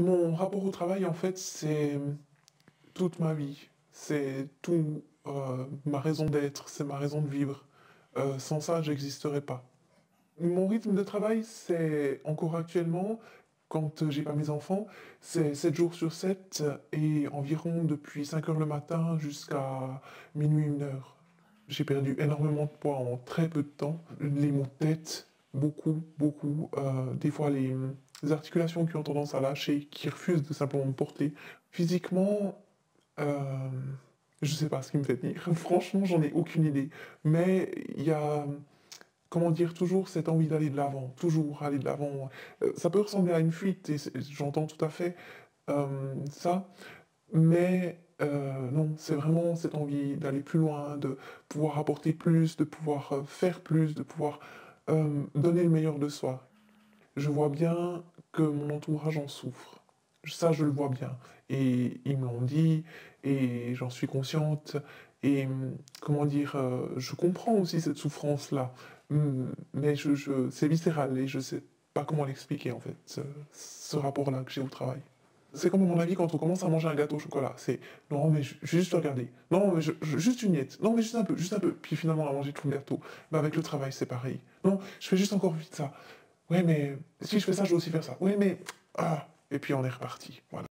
Mon rapport au travail, en fait, c'est toute ma vie. C'est tout ma raison d'être, c'est ma raison de vivre. Sans ça, j'existerais pas. Mon rythme de travail, c'est encore actuellement, quand j'ai pas mes enfants, c'est 7 jours sur 7 et environ depuis 5 heures le matin jusqu'à minuit, 1 heure. J'ai perdu énormément de poids en très peu de temps. Les maux de tête, beaucoup. Des fois, les articulations qui ont tendance à lâcher, qui refusent de simplement me porter. Physiquement, je sais pas ce qui me fait tenir. Franchement, j'en ai aucune idée. Mais il y a... Comment dire, toujours cette envie d'aller de l'avant, toujours aller de l'avant. Ça peut ressembler à une fuite, et j'entends tout à fait ça, mais non, c'est vraiment cette envie d'aller plus loin, de pouvoir apporter plus, de pouvoir faire plus, de pouvoir donner le meilleur de soi. Je vois bien que mon entourage en souffre, ça je le vois bien, et ils me l'ont dit, et j'en suis consciente, et comment dire, je comprends aussi cette souffrance-là, mais c'est viscéral et je ne sais pas comment l'expliquer en fait, ce rapport-là que j'ai au travail. C'est comme à mon avis quand on commence à manger un gâteau au chocolat, c'est « non mais je vais juste regarder, non mais juste une miette, non mais juste un peu », puis finalement on a mangé tout le gâteau. Ben, avec le travail c'est pareil, non je fais juste encore vite ça, ouais mais si je fais ça je dois aussi faire ça, ouais mais… Ah. Et puis on est reparti, voilà.